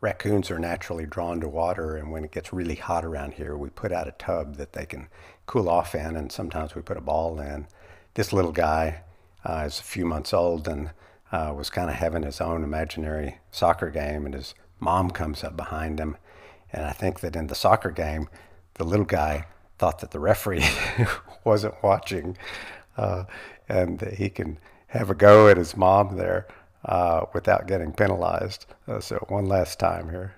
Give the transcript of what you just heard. Raccoons are naturally drawn to water, and when it gets really hot around here, we put out a tub that they can cool off in, and sometimes we put a ball in. This little guy is a few months old and was kind of having his own imaginary soccer game, and his mom comes up behind him. And I think that in the soccer game, the little guy thought that the referee wasn't watching, and that he can have a go at his mom there without getting penalized. So one last time here.